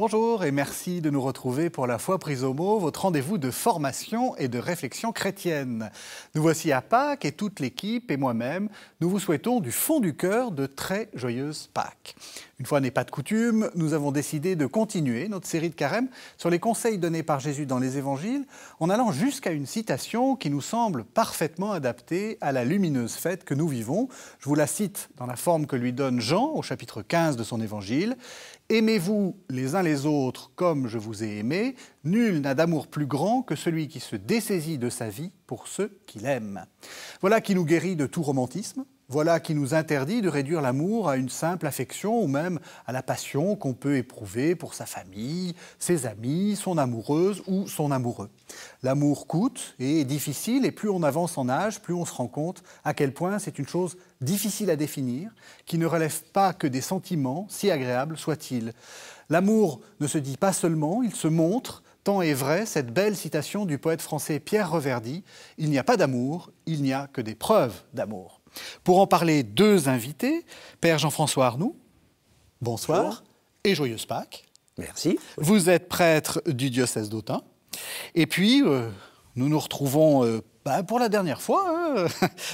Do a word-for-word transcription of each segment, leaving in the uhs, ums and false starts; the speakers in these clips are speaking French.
Bonjour et merci de nous retrouver pour la foi prise au mot, votre rendez-vous de formation et de réflexion chrétienne. Nous voici à Pâques et toute l'équipe et moi-même, nous vous souhaitons du fond du cœur de très joyeuses Pâques. Une fois n'est pas de coutume, nous avons décidé de continuer notre série de carême sur les conseils donnés par Jésus dans les évangiles en allant jusqu'à une citation qui nous semble parfaitement adaptée à la lumineuse fête que nous vivons. Je vous la cite dans la forme que lui donne Jean au chapitre quinze de son évangile. « Aimez-vous les uns les autres comme je vous ai aimé. Nul n'a d'amour plus grand que celui qui se dessaisit de sa vie pour ceux qu'il aime. » Voilà qui nous guérit de tout romantisme. Voilà qui nous interdit de réduire l'amour à une simple affection ou même à la passion qu'on peut éprouver pour sa famille, ses amis, son amoureuse ou son amoureux. L'amour coûte et est difficile et plus on avance en âge, plus on se rend compte à quel point c'est une chose difficile à définir, qui ne relève pas que des sentiments, si agréables soient-ils. L'amour ne se dit pas seulement, il se montre. Tant est vrai cette belle citation du poète français Pierre Reverdy, « Il n'y a pas d'amour, il n'y a que des preuves d'amour ». Pour en parler, deux invités, Père Jean-François Arnoux, bonsoir. Bonjour. Et joyeuse Pâques. Merci. Vous êtes prêtre du diocèse d'Autun. Et puis, euh, nous nous retrouvons euh, bah, pour la dernière fois, euh,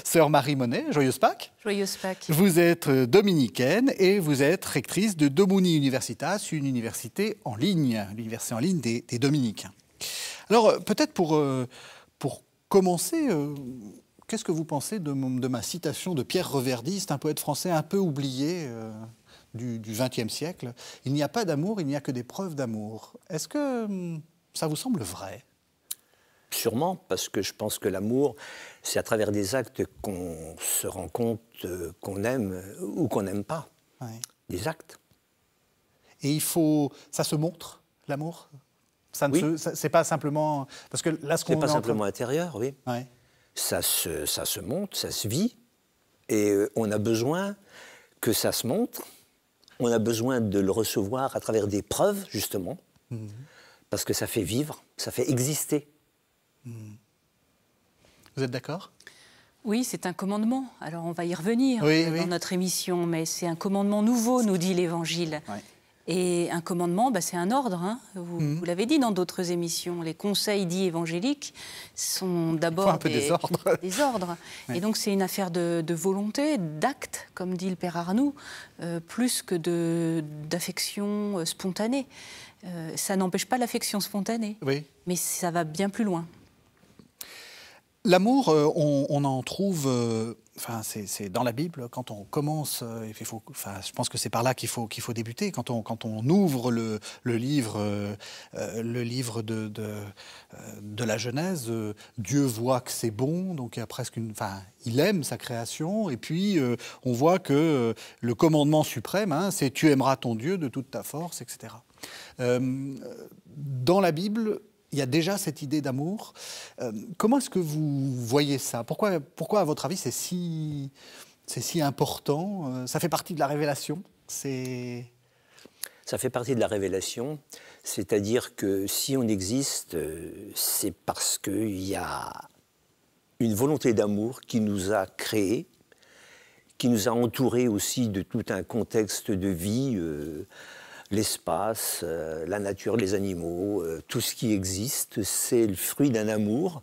sœur Marie Monnet, joyeuse Pâques. Joyeuse Pâques. Vous êtes dominicaine et vous êtes rectrice de Domuni Universitas, une université en ligne, l'université en ligne des, des dominicains. Alors, peut-être pour, euh, pour commencer... Euh, qu'est-ce que vous pensez de, de ma citation de Pierre Reverdy? C'est un poète français un peu oublié euh, du vingtième siècle. « Il n'y a pas d'amour, il n'y a que des preuves d'amour ». Est-ce que hum, ça vous semble vrai? Sûrement, parce que je pense que l'amour, c'est à travers des actes qu'on se rend compte euh, qu'on aime ou qu'on n'aime pas. Ouais. Des actes. Et il faut... ça se montre, l'amour? Ça ne oui. se... c'est pas simplement... parce que là, ce qu'on... c'est pas simplement train... intérieur, oui. Ouais. Ça se, ça se monte, ça se vit, et on a besoin que ça se montre, on a besoin de le recevoir à travers des preuves, justement, mmh. parce que ça fait vivre, ça fait exister. Mmh. Vous êtes d'accord? Oui, c'est un commandement, alors on va y revenir oui, dans oui. notre émission, mais c'est un commandement nouveau, nous dit l'Évangile. Ouais. Et un commandement, bah, c'est un ordre, hein. vous, mmh. vous l'avez dit dans d'autres émissions, les conseils dits évangéliques sont d'abord des, des ordres. Des ordres. Oui. Et donc c'est une affaire de, de volonté, d'acte, comme dit le Père Arnoux, euh, plus que d'affection spontanée. Euh, ça n'empêche pas l'affection spontanée, oui. mais ça va bien plus loin. L'amour, on, on en trouve... Euh... Enfin, c'est dans la Bible, quand on commence, il faut, enfin, je pense que c'est par là qu'il faut, qu'il faut débuter, quand on, quand on ouvre le, le livre, euh, le livre de, de, de la Genèse, euh, Dieu voit que c'est bon, donc il y a presque une... Enfin, il aime sa création, et puis euh, on voit que euh, le commandement suprême, hein, c'est « tu aimeras ton Dieu de toute ta force », et cetera. Euh, dans la Bible... il y a déjà cette idée d'amour. Euh, comment est-ce que vous voyez ça? Pourquoi, pourquoi, à votre avis, c'est si, c'est si important? euh, Ça fait partie de la révélation. Ça fait partie de la révélation. C'est-à-dire que si on existe, c'est parce qu'il y a une volonté d'amour qui nous a créés, qui nous a entourés aussi de tout un contexte de vie... Euh, l'espace, euh, la nature, les animaux, euh, tout ce qui existe, c'est le fruit d'un amour.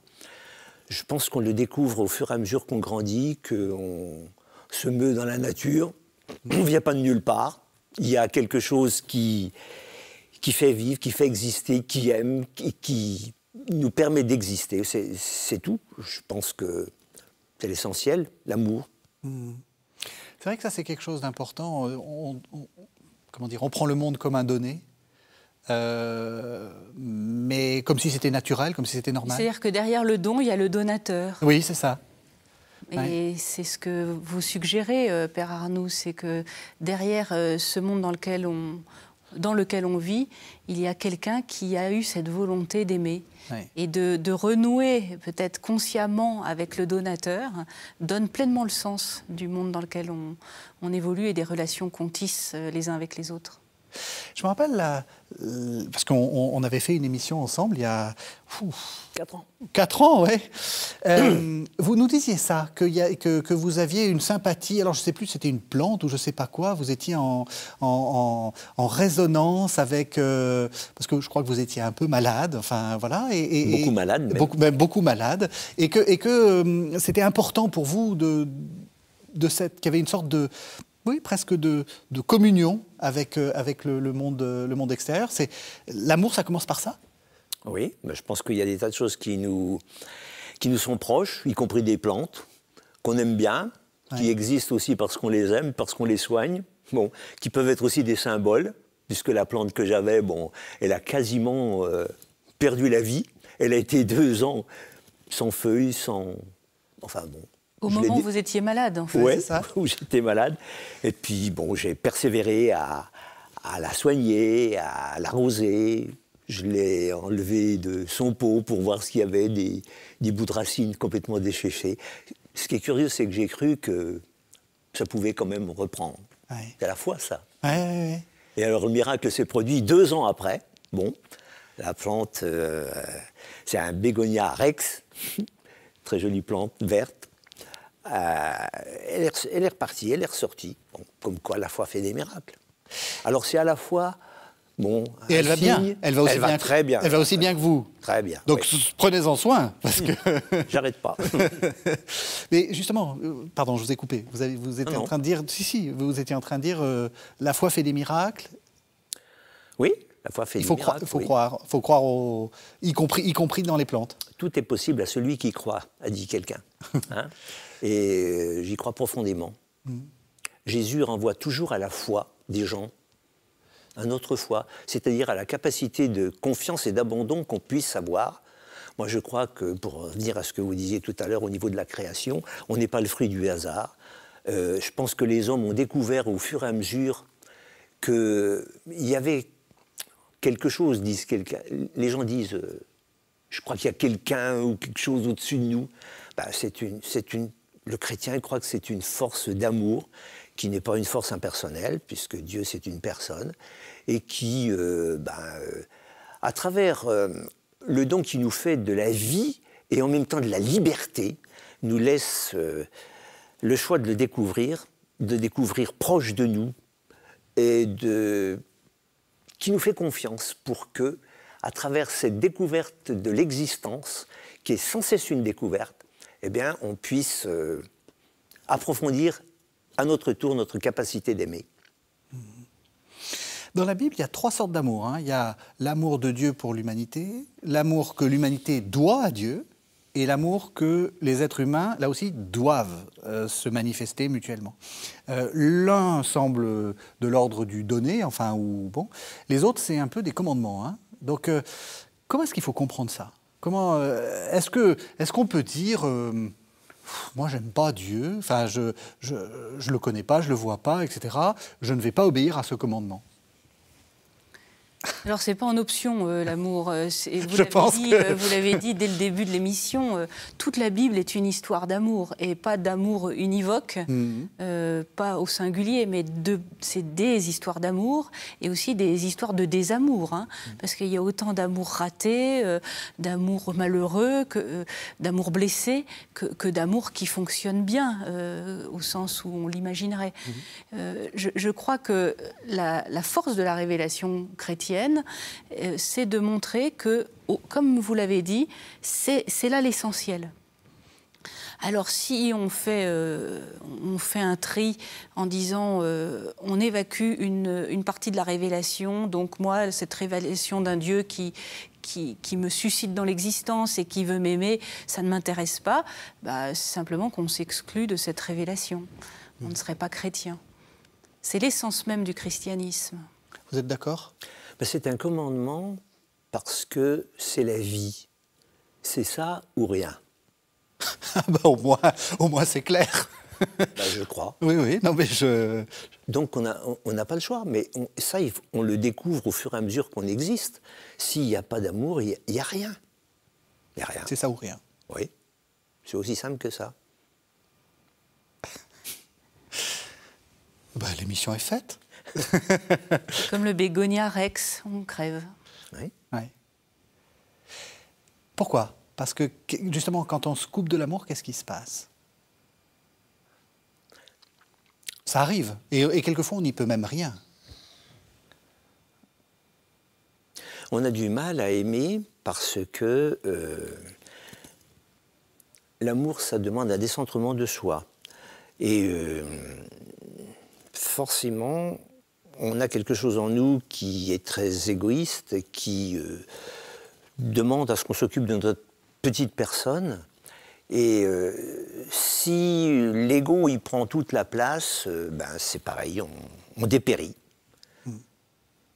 Je pense qu'on le découvre au fur et à mesure qu'on grandit, qu'on se meut dans la nature. On ne vient pas de nulle part. Il y a quelque chose qui, qui fait vivre, qui fait exister, qui aime, qui, qui nous permet d'exister. C'est tout. Je pense que c'est l'essentiel, l'amour. Mmh. C'est vrai que ça, c'est quelque chose d'important. On, on... Comment dire, on prend le monde comme un donné, euh, mais comme si c'était naturel, comme si c'était normal. C'est-à-dire que derrière le don, il y a le donateur. Oui, c'est ça. Et ouais. c'est ce que vous suggérez, euh, Père Arnoux, c'est que derrière euh, ce monde dans lequel on, dans lequel on vit, il y a quelqu'un qui a eu cette volonté d'aimer. Ouais. Et de, de renouer peut-être consciemment avec le donateur donne pleinement le sens du monde dans lequel on, on évolue et des relations qu'on tisse les uns avec les autres. Je me rappelle, là, euh, parce qu'on avait fait une émission ensemble il y a... Ouf, quatre ans. Quatre ans, oui. Euh, vous nous disiez ça, que, y a, que, que vous aviez une sympathie, alors je ne sais plus, c'était une plante ou je ne sais pas quoi, vous étiez en, en, en, en résonance avec... Euh, parce que je crois que vous étiez un peu malade, enfin voilà. Et, et, beaucoup et, malade. Même. Beaucoup, même beaucoup malade. Et que, et que euh, c'était important pour vous de, de cette... qu'il y avait une sorte de... Oui, presque de, de communion avec, euh, avec le, le, monde, le monde extérieur. L'amour, ça commence par ça? Oui, mais je pense qu'il y a des tas de choses qui nous, qui nous sont proches, y compris des plantes, qu'on aime bien, ouais. qui existent aussi parce qu'on les aime, parce qu'on les soigne, bon, qui peuvent être aussi des symboles, puisque la plante que j'avais, bon, elle a quasiment euh, perdu la vie. Elle a été deux ans sans feuilles, sans... Enfin bon... Au moment où vous étiez malade, en fait, ouais, c'est ça? Où j'étais malade. Et puis, bon, j'ai persévéré à, à la soigner, à l'arroser. Je l'ai enlevée de son pot pour voir s'il y avait des, des bouts de racines complètement desséchés. Ce qui est curieux, c'est que j'ai cru que ça pouvait quand même reprendre. Ouais. C'est à la fois ça. Ouais, ouais, ouais. Et alors, le miracle s'est produit deux ans après. Bon, la plante, euh, c'est un bégonia rex, très jolie plante, verte. Euh, elle, est, elle est repartie, elle est ressortie. Bon, comme quoi, la foi fait des miracles. Alors, c'est à la fois... Bon, et elle va bien. Elle va aussi elle bien, va très que, bien. Elle va aussi bien que vous. Très bien. Donc, oui. Prenez-en soin. Parce que... J'arrête pas. Mais justement, pardon, je vous ai coupé. Vous, avez, vous étiez non, en train de dire... Si, si, vous étiez en train de dire euh, la foi fait des miracles. Oui, la foi fait Il faut des miracles. Il faut oui. croire, faut croire au, y, compris, y compris dans les plantes. Tout est possible à celui qui croit, a dit quelqu'un. Hein? Et euh, j'y crois profondément. Mmh. Jésus renvoie toujours à la foi des gens, un autre foi, c'est-à-dire à la capacité de confiance et d'abandon qu'on puisse avoir. Moi, je crois que, pour revenir à ce que vous disiez tout à l'heure au niveau de la création, on n'est pas le fruit du hasard. Euh, je pense que les hommes ont découvert au fur et à mesure qu'il y avait quelque chose, disent quelqu'un. Les gens disent, euh, je crois qu'il y a quelqu'un ou quelque chose au-dessus de nous. Ben, c'est une, c'est une Le chrétien croit que c'est une force d'amour qui n'est pas une force impersonnelle, puisque Dieu, c'est une personne, et qui, euh, ben, euh, à travers euh, le don qu'il nous fait de la vie et en même temps de la liberté, nous laisse euh, le choix de le découvrir, de découvrir proche de nous, et de... qui nous fait confiance pour que, à travers cette découverte de l'existence, qui est sans cesse une découverte, eh bien, on puisse euh, approfondir à notre tour notre capacité d'aimer. Dans la Bible, il y a trois sortes d'amour. Hein. Il y a l'amour de Dieu pour l'humanité, l'amour que l'humanité doit à Dieu, et l'amour que les êtres humains, là aussi, doivent euh, se manifester mutuellement. Euh, L'un semble de l'ordre du donner, enfin, ou bon. Les autres, c'est un peu des commandements. Hein. Donc, euh, comment est-ce qu'il faut comprendre ça ? Comment euh, est-ce que est-ce qu'on peut dire euh, moi j'aime pas Dieu, enfin je, je je le connais pas, je le vois pas, et cetera. Je ne vais pas obéir à ce commandement. Alors c'est pas en option euh, l'amour. Euh, vous l'avez dit, que... euh, vous l'avez dit dès le début de l'émission. Euh, toute la Bible est une histoire d'amour et pas d'amour univoque, mmh. euh, pas au singulier, mais de, c'est des histoires d'amour et aussi des histoires de désamour, hein, mmh. parce qu'il y a autant d'amour raté, euh, d'amour malheureux, que, euh, d'amour blessé, que, que d'amour qui fonctionne bien euh, au sens où on l'imaginerait. Mmh. Euh, je, je crois que la, la force de la révélation chrétienne, c'est de montrer que, comme vous l'avez dit, c'est là l'essentiel. Alors si on fait, euh, on fait un tri en disant euh, on évacue une, une partie de la révélation, donc moi, cette révélation d'un Dieu qui, qui, qui me suscite dans l'existence et qui veut m'aimer, ça ne m'intéresse pas, bah, c'est simplement qu'on s'exclut de cette révélation. On ne serait pas chrétien. C'est l'essence même du christianisme. Vous êtes d'accord ? Ben, c'est un commandement parce que c'est la vie. C'est ça ou rien. ben, au moins, au moins c'est clair. ben, je crois. Oui, oui. Non, mais je... Donc on n'a on n'a pas le choix. Mais on, ça, on le découvre au fur et à mesure qu'on existe. S'il n'y a pas d'amour, il n'y a, a rien. Il n'y a rien. C'est ça ou rien. Oui. C'est aussi simple que ça. ben, l'émission est faite. Comme le bégonia rex, on crève. Oui. Ouais. Pourquoi? Parce que, justement, quand on se coupe de l'amour, qu'est-ce qui se passe? Ça arrive. Et, et quelquefois, on n'y peut même rien. On a du mal à aimer parce que euh, l'amour, ça demande un décentrement de soi. Et euh, forcément, on a quelque chose en nous qui est très égoïste, qui euh, demande à ce qu'on s'occupe de notre petite personne. Et euh, si l'ego il prend toute la place, euh, ben c'est pareil, on, on dépérit. Mm.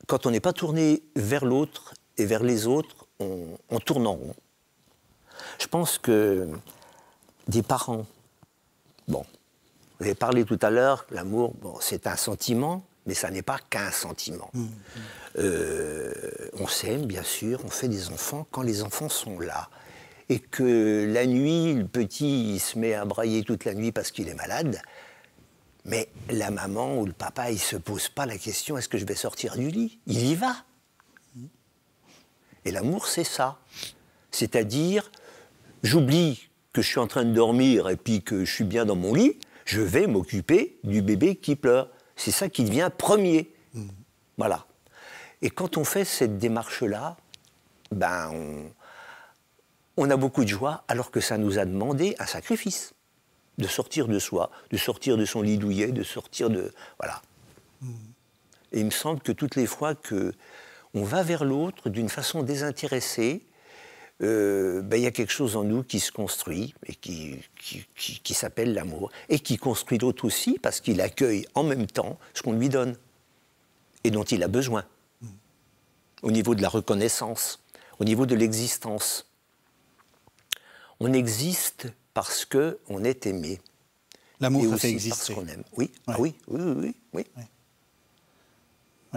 Quand on n'est pas tourné vers l'autre et vers les autres, on, on tourne en rond. Je pense que des parents, bon, vous avez parlé tout à l'heure, l'amour, bon, c'est un sentiment, mais ça n'est pas qu'un sentiment. Mm. Euh, on s'aime, bien sûr, on fait des enfants quand les enfants sont là. Et que la nuit, le petit il se met à brailler toute la nuit parce qu'il est malade, mais la maman ou le papa, il ne se pose pas la question « est-ce que je vais sortir du lit ?» Il y va. Et l'amour, c'est ça. C'est-à-dire, j'oublie que je suis en train de dormir et puis que je suis bien dans mon lit, je vais m'occuper du bébé qui pleure. C'est ça qui devient premier. Mmh. Voilà. Et quand on fait cette démarche-là, ben on... on a beaucoup de joie, alors que ça nous a demandé un sacrifice. De sortir de soi, de sortir de son lit douillet, de sortir de... Voilà. Mmh. Et il me semble que toutes les fois qu'on va vers l'autre d'une façon désintéressée, euh, ben, y a quelque chose en nous qui se construit, et qui, qui, qui, qui s'appelle l'amour, et qui construit l'autre aussi, parce qu'il accueille en même temps ce qu'on lui donne, et dont il a besoin. Mmh. Au niveau de la reconnaissance, au niveau de l'existence. On existe parce qu'on est aimé. L'amour, ça fait exister. Parce qu'on aime. Oui. Ouais. Ah oui, oui, oui, oui. oui. oui. oui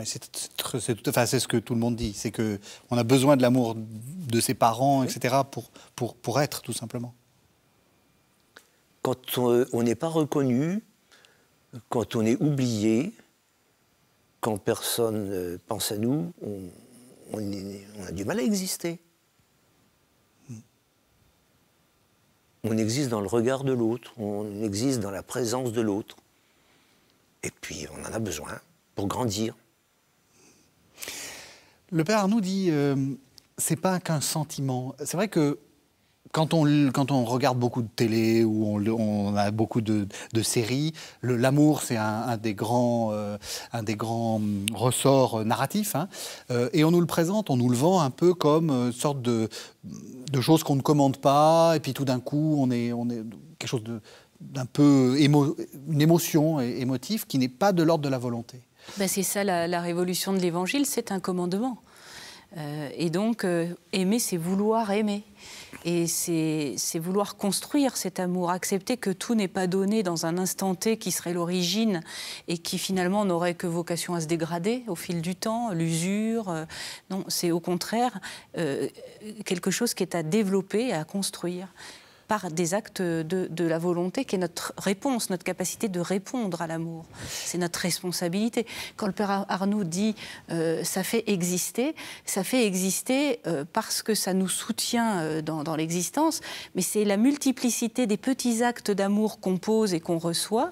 c'est enfin, ce que tout le monde dit. C'est qu'on a besoin de l'amour de ses parents, oui. et cetera, pour, pour, pour être, tout simplement. Quand on n'est pas reconnu, quand on est oublié, quand personne pense à nous, on, on, est, on a du mal à exister. On existe dans le regard de l'autre, on existe dans la présence de l'autre. Et puis, on en a besoin pour grandir. Le père Arnoux dit, euh, c'est pas qu'un sentiment. C'est vrai que quand on, quand on regarde beaucoup de télé ou on, on a beaucoup de, de séries, l'amour, c'est un, un des grands, euh, un des grands ressorts narratifs. Hein, euh, et on nous le présente, on nous le vend un peu comme une sorte de... de choses qu'on ne commande pas, et puis tout d'un coup, on est, on est quelque chose d'un peu émo, une émotion et émotive qui n'est pas de l'ordre de la volonté. Ben c'est ça, la, la révolution de l'Évangile, c'est un commandement. Euh, et donc, euh, aimer, c'est vouloir aimer. Et c'est vouloir construire cet amour, accepter que tout n'est pas donné dans un instant T qui serait l'origine et qui finalement n'aurait que vocation à se dégrader au fil du temps, l'usure. Euh, non, c'est au contraire euh, quelque chose qui est à développer et à construire par des actes de, de la volonté qui est notre réponse, notre capacité de répondre à l'amour. C'est notre responsabilité. Quand le père Arnoux dit euh, « ça fait exister », ça fait exister euh, parce que ça nous soutient euh, dans, dans l'existence, mais c'est la multiplicité des petits actes d'amour qu'on pose et qu'on reçoit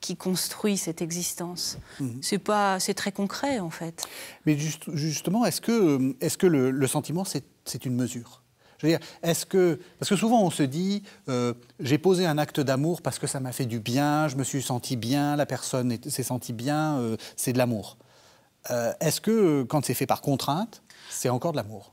qui construit cette existence. Mmh. C'est pas, c'est très concret, en fait. Mais juste, justement, est-ce que, est-ce que le, le sentiment, c'est, c'est une mesure ? Je veux dire, est-ce que... Parce que souvent, on se dit, euh, j'ai posé un acte d'amour parce que ça m'a fait du bien, je me suis senti bien, la personne s'est sentie bien, euh, c'est de l'amour. Est-ce que, quand c'est fait par contrainte, c'est encore de l'amour ?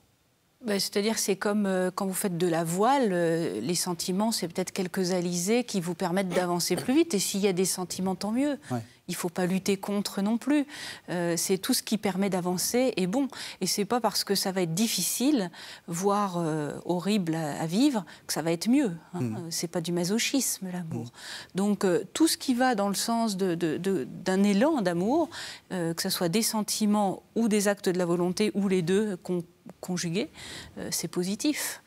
Ben, c'est-à-dire, c'est comme euh, quand vous faites de la voile, euh, les sentiments, c'est peut-être quelques alizés qui vous permettent d'avancer plus vite. Et s'il y a des sentiments, tant mieux. Ouais. Il ne faut pas lutter contre non plus. Euh, c'est tout ce qui permet d'avancer est bon. Et ce n'est pas parce que ça va être difficile, voire euh, horrible à, à vivre, que ça va être mieux. Hein. Mmh. Ce n'est pas du masochisme, l'amour. Mmh. Donc, euh, tout ce qui va dans le sens de, de, de, d'un élan d'amour, euh, que ce soit des sentiments ou des actes de la volonté, ou les deux, qu'on conjugué, euh, c'est positif.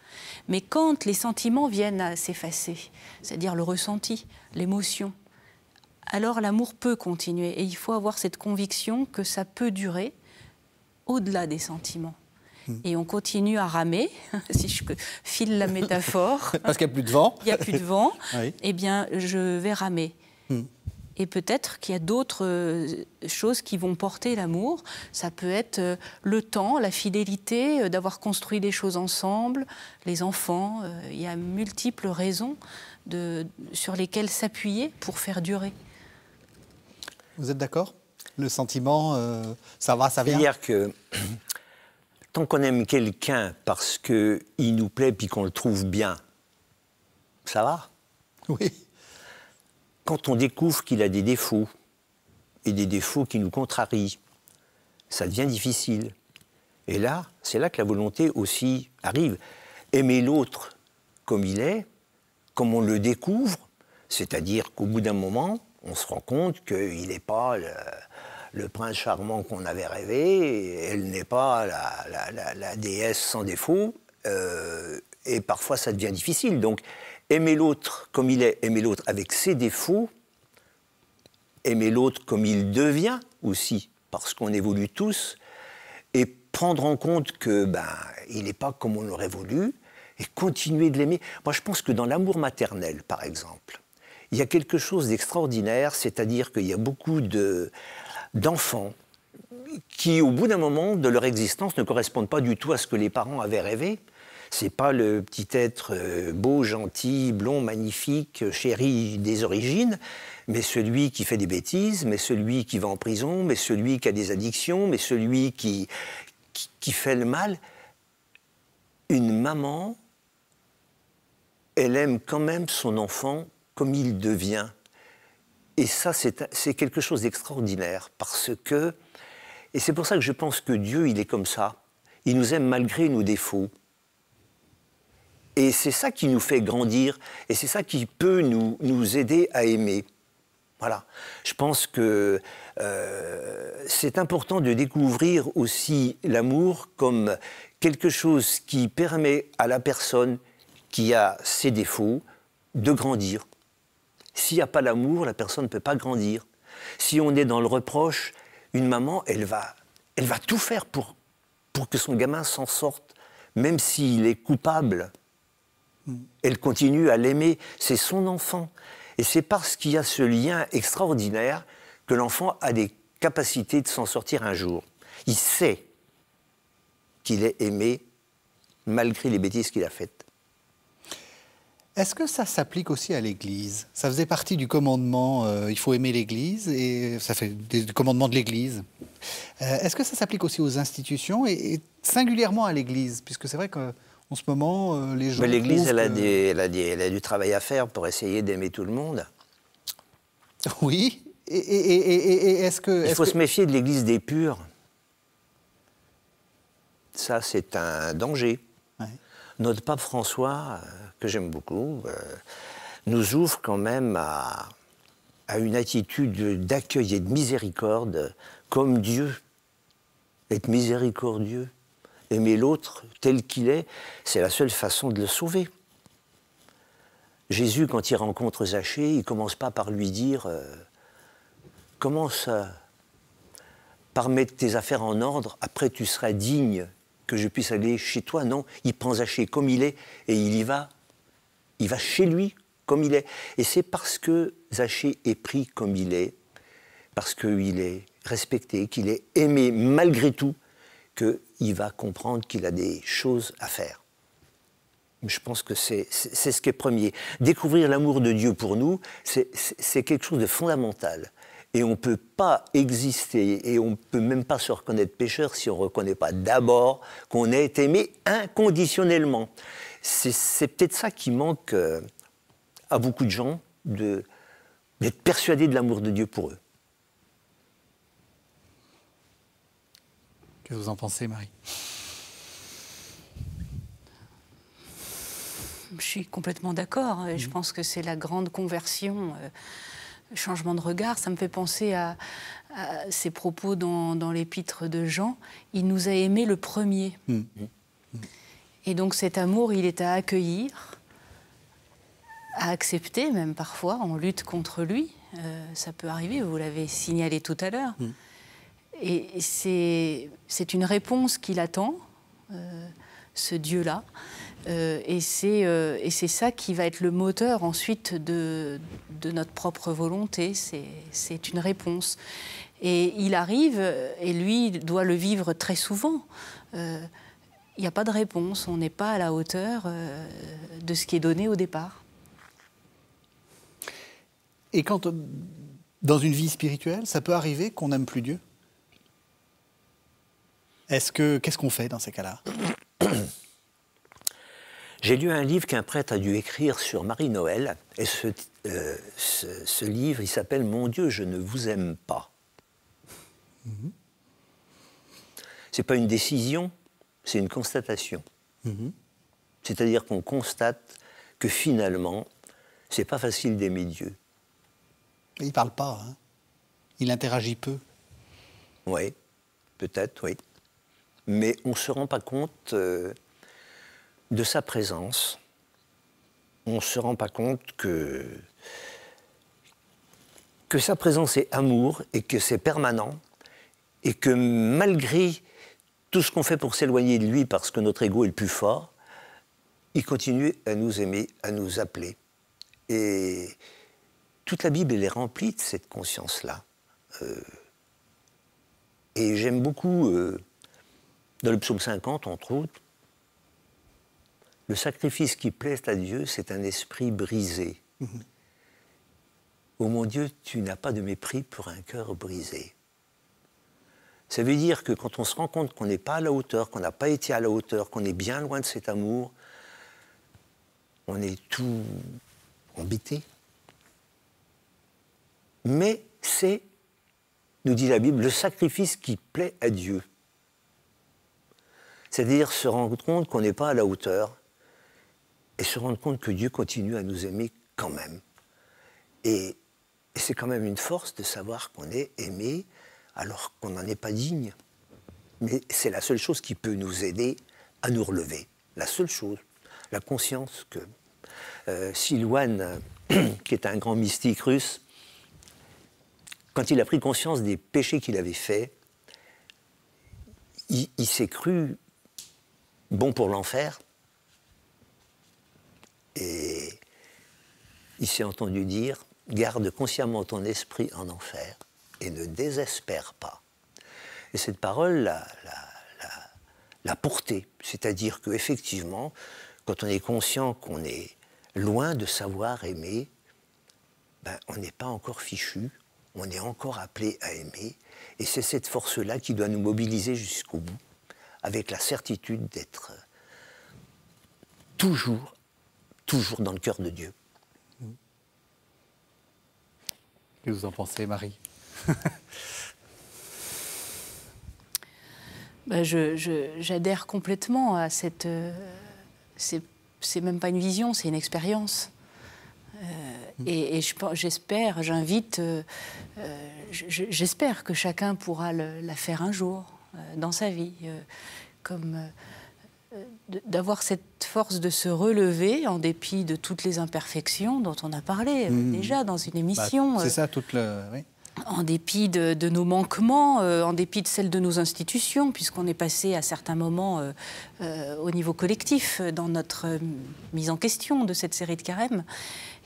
Mais quand les sentiments viennent à s'effacer, c'est-à-dire le ressenti, l'émotion, alors l'amour peut continuer. Et il faut avoir cette conviction que ça peut durer au-delà des sentiments. Et on continue à ramer, si je file la métaphore. Parce qu'il n'y a plus de vent. Il n'y a plus de vent. Oui. Eh bien, je vais ramer. Mm. Et peut-être qu'il y a d'autres choses qui vont porter l'amour. Ça peut être le temps, la fidélité, d'avoir construit des choses ensemble, les enfants. Il y a multiples raisons de, sur lesquelles s'appuyer pour faire durer. Vous êtes d'accord? Le sentiment, euh, ça va, ça vient. C'est-à-dire que... Tant qu'on aime quelqu'un parce qu'il nous plaît puis qu'on le trouve bien, ça va. Oui. Quand on découvre qu'il a des défauts, et des défauts qui nous contrarient, ça devient difficile. Et là, c'est là que la volonté aussi arrive. Aimer l'autre comme il est, comme on le découvre, c'est-à-dire qu'au bout d'un moment, on se rend compte qu'il n'est pas... le... le prince charmant qu'on avait rêvé, elle n'est pas la, la, la, la déesse sans défaut, euh, et parfois ça devient difficile. Donc aimer l'autre comme il est, aimer l'autre avec ses défauts, aimer l'autre comme il devient aussi, parce qu'on évolue tous, et prendre en compte que ben, il n'est pas comme on l'aurait voulu, et continuer de l'aimer. Moi je pense que dans l'amour maternel, par exemple, il y a quelque chose d'extraordinaire, c'est-à-dire qu'il y a beaucoup de... d'enfants qui, au bout d'un moment de leur existence, ne correspondent pas du tout à ce que les parents avaient rêvé. C'est pas le petit être beau, gentil, blond, magnifique, chéri des origines, mais celui qui fait des bêtises, mais celui qui va en prison, mais celui qui a des addictions, mais celui qui, qui, qui fait le mal. Une maman, elle aime quand même son enfant comme il devient. Et ça, c'est quelque chose d'extraordinaire, parce que... Et c'est pour ça que je pense que Dieu, il est comme ça. Il nous aime malgré nos défauts. Et c'est ça qui nous fait grandir, et c'est ça qui peut nous, nous aider à aimer. Voilà. Je pense que euh, c'est important de découvrir aussi l'amour comme quelque chose qui permet à la personne qui a ses défauts de grandir. S'il n'y a pas l'amour, la personne ne peut pas grandir. Si on est dans le reproche, une maman, elle va, elle va tout faire pour, pour que son gamin s'en sorte. Même s'il est coupable, elle continue à l'aimer. C'est son enfant. Et c'est parce qu'il y a ce lien extraordinaire que l'enfant a des capacités de s'en sortir un jour. Il sait qu'il est aimé malgré les bêtises qu'il a faites. Est-ce que ça s'applique aussi à l'Église? Ça faisait partie du commandement, euh, il faut aimer l'Église, et ça fait des commandements de l'Église. Euh, est-ce que ça s'applique aussi aux institutions, et, et singulièrement à l'Église? Puisque c'est vrai qu'en ce moment, euh, les gens... L'Église, elle, que... elle, elle a du travail à faire pour essayer d'aimer tout le monde. Oui, et, et, et, et, et est-ce que... Est il faut que... se méfier de l'Église des purs. Ça, c'est un danger. Ouais. Notre pape François, que j'aime beaucoup, euh, nous ouvre quand même à, à une attitude d'accueil et de miséricorde comme Dieu. Être miséricordieux, aimer l'autre tel qu'il est, c'est la seule façon de le sauver. Jésus, quand il rencontre Zachée, il ne commence pas par lui dire euh, « Commence euh, par mettre tes affaires en ordre, après tu seras digne ». Que je puisse aller chez toi. Non, il prend Zachée comme il est et il y va. Il va chez lui comme il est. Et c'est parce que Zachée est pris comme il est, parce qu'il est respecté, qu'il est aimé malgré tout, qu'il va comprendre qu'il a des choses à faire. Je pense que c'est ce qui est premier. Découvrir l'amour de Dieu pour nous, c'est quelque chose de fondamental. Et on ne peut pas exister, et on ne peut même pas se reconnaître pécheur si on ne reconnaît pas d'abord qu'on est aimé inconditionnellement. C'est peut-être ça qui manque à beaucoup de gens, de, d'être persuadés de l'amour de Dieu pour eux. Qu'est-ce que vous en pensez, Marie ? Je suis complètement d'accord. Mmh. Je pense que c'est la grande conversion... Changement de regard, ça me fait penser à, à ces propos dans, dans l'épître de Jean. Il nous a aimés le premier. Mmh. Mmh. Et donc cet amour, il est à accueillir, à accepter même parfois, on lutte contre lui, euh, ça peut arriver, vous l'avez signalé tout à l'heure. Mmh. Et c'est une réponse qu'il attend, euh, ce Dieu-là. Euh, et c'est euh, ça qui va être le moteur ensuite de, de notre propre volonté. C'est une réponse. Et il arrive, et lui doit le vivre très souvent. Euh, Il n'y a pas de réponse, on n'est pas à la hauteur euh, de ce qui est donné au départ. Et quand, dans une vie spirituelle, ça peut arriver qu'on n'aime plus Dieu? Est-ce que, qu'est-ce qu'on fait dans ces cas-là? J'ai lu un livre qu'un prêtre a dû écrire sur Marie-Noël, et ce, euh, ce, ce livre, il s'appelle « Mon Dieu, je ne vous aime pas ». Mmh. Ce n'est pas une décision, c'est une constatation. Mmh. C'est-à-dire qu'on constate que finalement, c'est pas facile d'aimer Dieu. Il ne parle pas, hein. Il interagit peu. Oui, peut-être, oui. Mais on ne se rend pas compte euh, de sa présence. On ne se rend pas compte que, que sa présence est amour et que c'est permanent. Et que malgré tout ce qu'on fait pour s'éloigner de lui parce que notre ego est le plus fort, il continue à nous aimer, à nous appeler. Et toute la Bible, elle est remplie de cette conscience-là. Euh, et j'aime beaucoup, euh, dans le psaume cinquante, entre autres, le sacrifice qui plaît à Dieu, c'est un esprit brisé. Mmh. Oh mon Dieu, tu n'as pas de mépris pour un cœur brisé. Ça veut dire que quand on se rend compte qu'on n'est pas à la hauteur, qu'on n'a pas été à la hauteur, qu'on est bien loin de cet amour, on est tout embêté. Mais c'est, nous dit la Bible, le sacrifice qui plaît à Dieu. C'est-à-dire se rendre compte qu'on n'est pas à la hauteur et se rendre compte que Dieu continue à nous aimer quand même. Et c'est quand même une force de savoir qu'on est aimé, alors qu'on n'en est pas digne. Mais c'est la seule chose qui peut nous aider à nous relever. La seule chose, la conscience que euh, Silouane, qui est un grand mystique russe, quand il a pris conscience des péchés qu'il avait faits, il, il s'est cru bon pour l'enfer. Et il s'est entendu dire « Garde consciemment ton esprit en enfer ». Et ne désespère pas. Et cette parole l'a, la, la, la portée. C'est-à-dire qu'effectivement, quand on est conscient qu'on est loin de savoir aimer, ben, on n'est pas encore fichu, on est encore appelé à aimer. Et c'est cette force-là qui doit nous mobiliser jusqu'au bout, avec la certitude d'être toujours, toujours dans le cœur de Dieu. Qu'est-ce que vous en pensez, Marie ? Ben j'adhère complètement à cette... Euh, c'est même pas une vision, c'est une expérience. Euh, mmh. Et, et j'espère, j'invite... Euh, euh, j'espère que chacun pourra le, la faire un jour, euh, dans sa vie. Euh, comme euh, d'avoir cette force de se relever en dépit de toutes les imperfections dont on a parlé, mmh. déjà dans une émission. Bah, c'est euh, ça, toute le... Oui. En dépit de, de nos manquements, euh, en dépit de celles de nos institutions, puisqu'on est passé à certains moments euh, euh, au niveau collectif dans notre euh, mise en question de cette série de carême,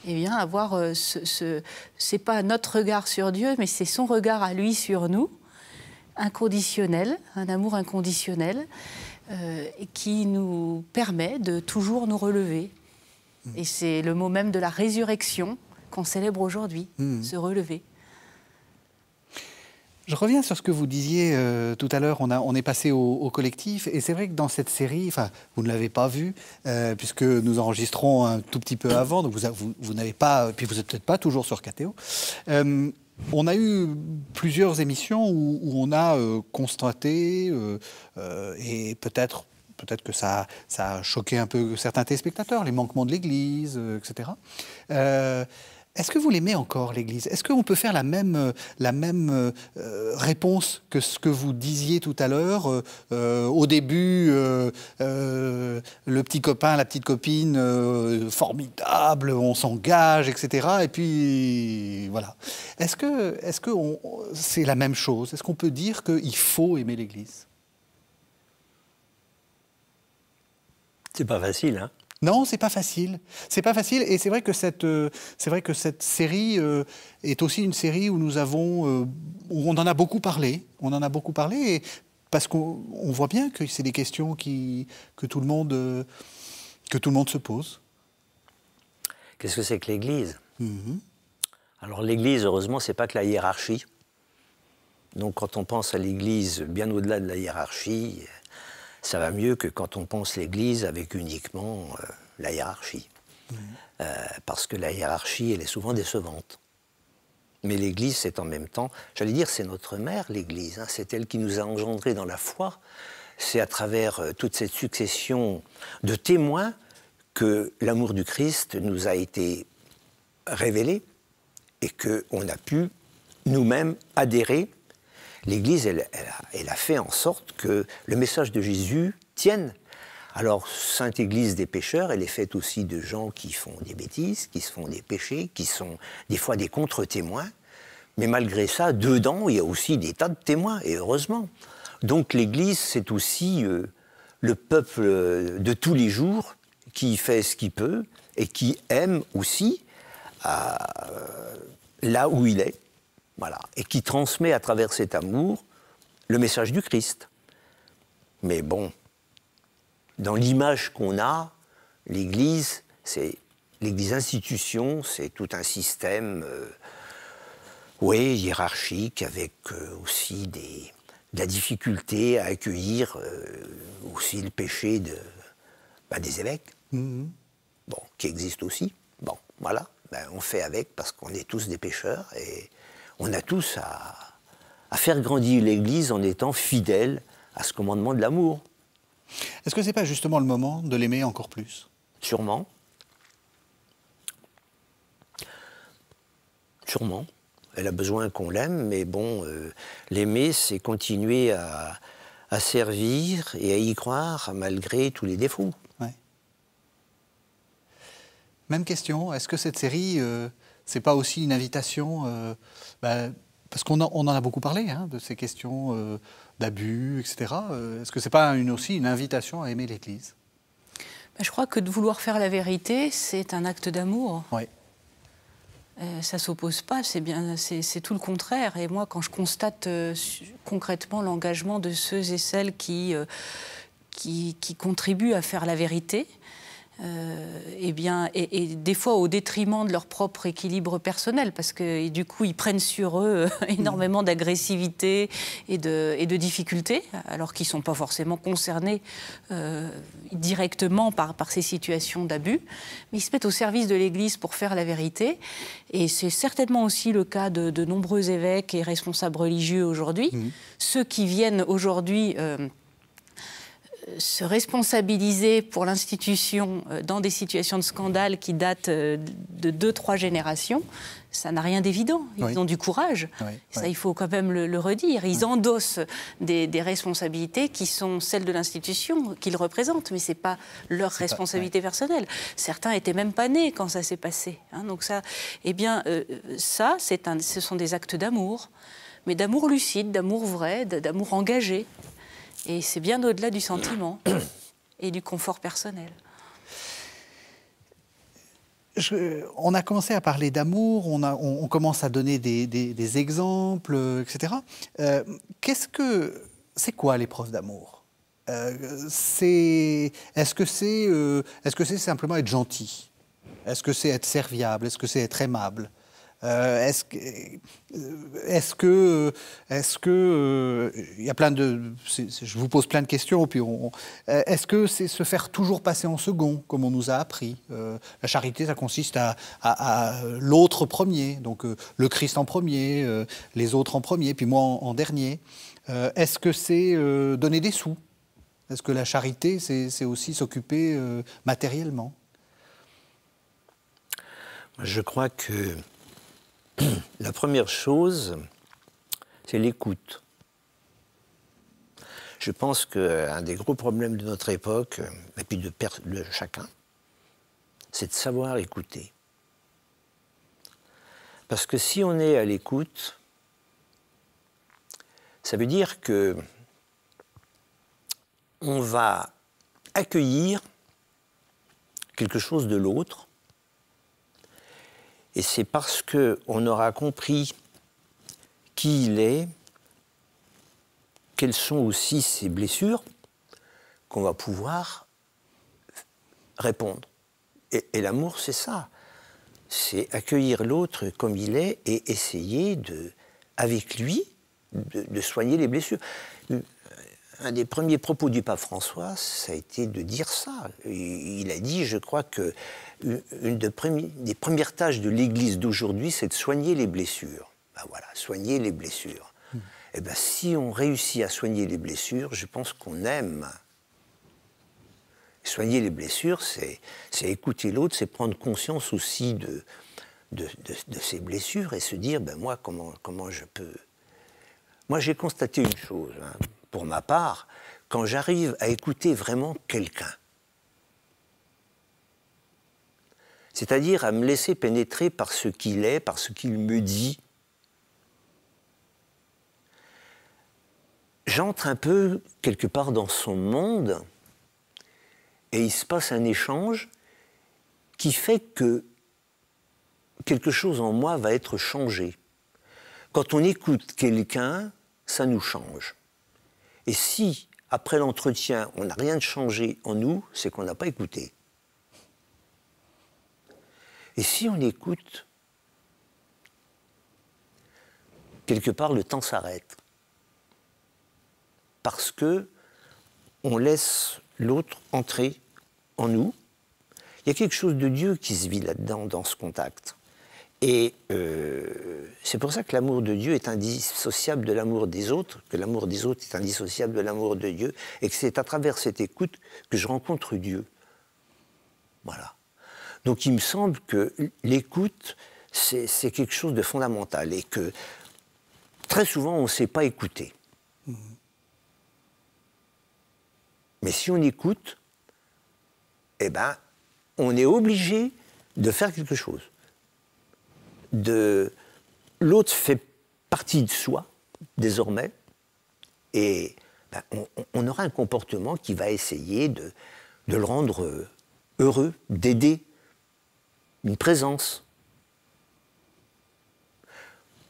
eh bien avoir euh, ce, ce c'est pas notre regard sur Dieu, mais c'est son regard à lui sur nous, inconditionnel, un amour inconditionnel, euh, qui nous permet de toujours nous relever. Mmh. Et c'est le mot même de la résurrection qu'on célèbre aujourd'hui, mmh. se relever. Je reviens sur ce que vous disiez euh, tout à l'heure, on, on est passé au, au collectif, et c'est vrai que dans cette série, enfin, vous ne l'avez pas vue, euh, puisque nous enregistrons un tout petit peu avant, donc vous, vous, vous n'avez pas, puis vous n'êtes peut-être pas toujours sur K T O. Euh, on a eu plusieurs émissions où, où on a euh, constaté, euh, euh, et peut-être peut-être que ça, ça a choqué un peu certains téléspectateurs, les manquements de l'Église, euh, et cetera. Euh, Est-ce que vous l'aimez encore, l'Église? Est-ce qu'on peut faire la même, la même euh, réponse que ce que vous disiez tout à l'heure? euh, Au début, euh, euh, le petit copain, la petite copine, euh, formidable, on s'engage, et cetera. Et puis, voilà. Est-ce que est-ce que c'est la même chose? Est-ce qu'on peut dire qu'il faut aimer l'Église? C'est pas facile, hein? Non, c'est pas facile. C'est pas facile, et c'est vrai que cette, euh, c'est vrai que cette série euh, est aussi une série où nous avons, euh, où on en a beaucoup parlé. On en a beaucoup parlé, et parce qu'on on voit bien que c'est des questions qui, que tout le monde, euh, que tout le monde se pose. Qu'est-ce que c'est que l'Église? Mmh. Alors l'Église, heureusement, c'est pas que la hiérarchie. Donc quand on pense à l'Église, bien au-delà de la hiérarchie. Ça va mieux que quand on pense l'Église avec uniquement euh, la hiérarchie. Oui. Euh, parce que la hiérarchie, elle est souvent décevante. Mais l'Église, c'est en même temps... J'allais dire, c'est notre mère, l'Église. Hein, c'est elle qui nous a engendrés dans la foi. C'est à travers euh, toute cette succession de témoins que l'amour du Christ nous a été révélé et qu'on a pu nous-mêmes adhérer. L'Église, elle, elle, a, elle a fait en sorte que le message de Jésus tienne. Alors, Sainte Église des pécheurs, elle est faite aussi de gens qui font des bêtises, qui se font des péchés, qui sont des fois des contre-témoins. Mais malgré ça, dedans, il y a aussi des tas de témoins, et heureusement. Donc l'Église, c'est aussi euh, le peuple de tous les jours qui fait ce qu'il peut et qui aime aussi euh, là où il est. Voilà. Et qui transmet à travers cet amour le message du Christ. Mais bon, dans l'image qu'on a, l'Église, c'est l'Église institution, c'est tout un système, euh, oui, hiérarchique, avec euh, aussi des, de la difficulté à accueillir euh, aussi le péché de, ben, des évêques, mmh. Bon, qui existe aussi. Bon, voilà, ben, on fait avec parce qu'on est tous des pécheurs et... On a tous à, à faire grandir l'Église en étant fidèles à ce commandement de l'amour. Est-ce que ce n'est pas justement le moment de l'aimer encore plus? Sûrement. Sûrement. Elle a besoin qu'on l'aime, mais bon, euh, l'aimer, c'est continuer à, à servir et à y croire malgré tous les défauts. Ouais. Même question, est-ce que cette série... Euh... C'est pas aussi une invitation, euh, bah, parce qu'on en a beaucoup parlé, hein, de ces questions euh, d'abus, et cetera. Est-ce que c'est pas une, aussi une invitation à aimer l'Église? Ben, je crois que de vouloir faire la vérité, c'est un acte d'amour. Oui. Euh, ça s'oppose pas, c'est bien, c'est tout le contraire. Et moi, quand je constate euh, concrètement l'engagement de ceux et celles qui, euh, qui, qui contribuent à faire la vérité. Euh, et, bien, et, et des fois au détriment de leur propre équilibre personnel, parce que du coup ils prennent sur eux énormément d'agressivité et de, et de difficultés, alors qu'ils ne sont pas forcément concernés euh, directement par, par ces situations d'abus, mais ils se mettent au service de l'Église pour faire la vérité, et c'est certainement aussi le cas de, de nombreux évêques et responsables religieux aujourd'hui, mmh. Ceux qui viennent aujourd'hui... Euh, se responsabiliser pour l'institution dans des situations de scandale qui datent de deux, trois générations, ça n'a rien d'évident. Ils oui. ont du courage. Oui, ça, oui. Il faut quand même le, le redire. Ils oui. endossent des, des responsabilités qui sont celles de l'institution qu'ils représentent, mais ce n'est pas leur responsabilité pas, personnelle. Ouais. Certains n'étaient même pas nés quand ça s'est passé. Hein, donc ça, eh bien, euh, ça c'est un, ce sont des actes d'amour, mais d'amour lucide, d'amour vrai, d'amour engagé. Et c'est bien au-delà du sentiment et du confort personnel. Je, on a commencé à parler d'amour, on, on, on commence à donner des, des, des exemples, et cetera. Euh, qu'est-ce que, c'est quoi l'épreuve d'amour ? euh, c'est, est-ce que c'est, euh, est-ce que c'est simplement être gentil ? Est-ce que c'est être serviable ? Est-ce que c'est être aimable ? Euh, est-ce que, est-ce que, est-ce que, il y a plein de, je vous pose plein de questions, puis on, est-ce que c'est se faire toujours passer en second, comme on nous a appris? euh, La charité, ça consiste à, à, à l'autre premier, donc euh, le Christ en premier, euh, les autres en premier, puis moi en, en dernier. Euh, est-ce que c'est euh, donner des sous? Est-ce que la charité, c'est aussi s'occuper euh, matériellement? Je crois que la première chose, c'est l'écoute. Je pense qu'un des gros problèmes de notre époque, et puis de, de chacun, c'est de savoir écouter. Parce que si on est à l'écoute, ça veut dire que on va accueillir quelque chose de l'autre, et c'est parce qu'on aura compris qui il est, quelles sont aussi ses blessures, qu'on va pouvoir répondre. Et, et l'amour, c'est ça. C'est accueillir l'autre comme il est et essayer, de, avec lui, de, de soigner les blessures. Un des premiers propos du pape François, ça a été de dire ça. Il a dit, je crois que une de premi- des premières tâches de l'Église d'aujourd'hui, c'est de soigner les blessures. Ben voilà, soigner les blessures. Mmh. Eh bien, si on réussit à soigner les blessures, je pense qu'on aime. Soigner les blessures, c'est écouter l'autre, c'est prendre conscience aussi de, de, de, de ses blessures et se dire, ben moi, comment, comment je peux... Moi, j'ai constaté une chose, hein. Pour ma part, quand j'arrive à écouter vraiment quelqu'un, c'est-à-dire à me laisser pénétrer par ce qu'il est, par ce qu'il me dit, j'entre un peu quelque part dans son monde et il se passe un échange qui fait que quelque chose en moi va être changé. Quand on écoute quelqu'un, ça nous change. Et si, après l'entretien, on n'a rien de changé en nous, c'est qu'on n'a pas écouté. Et si on écoute, quelque part, le temps s'arrête. Parce que on laisse l'autre entrer en nous. Il y a quelque chose de Dieu qui se vit là-dedans, dans ce contact. Et euh, c'est pour ça que l'amour de Dieu est indissociable de l'amour des autres, que l'amour des autres est indissociable de l'amour de Dieu, et que c'est à travers cette écoute que je rencontre Dieu. Voilà. Donc il me semble que l'écoute, c'est quelque chose de fondamental, et que très souvent, on ne sait pas écouter. Mmh. Mais si on écoute, eh ben, on est obligé de faire quelque chose. De... L'autre fait partie de soi, désormais, et ben, on, on aura un comportement qui va essayer de, de le rendre heureux, d'aider, une présence.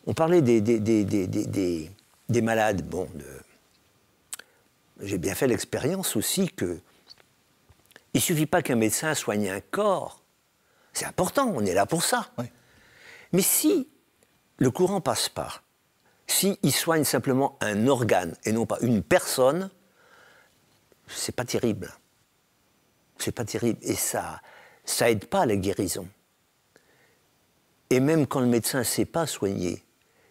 On parlait des, des, des, des, des, des, des malades. Bon, de... j'ai bien fait l'expérience aussi que il ne suffit pas qu'un médecin soigne un corps. C'est important, on est là pour ça. Oui. Mais si le courant passe pas, si il soigne simplement un organe et non pas une personne, c'est pas terrible. C'est pas terrible. Et ça, ça aide pas à la guérison. Et même quand le médecin ne sait pas soigner,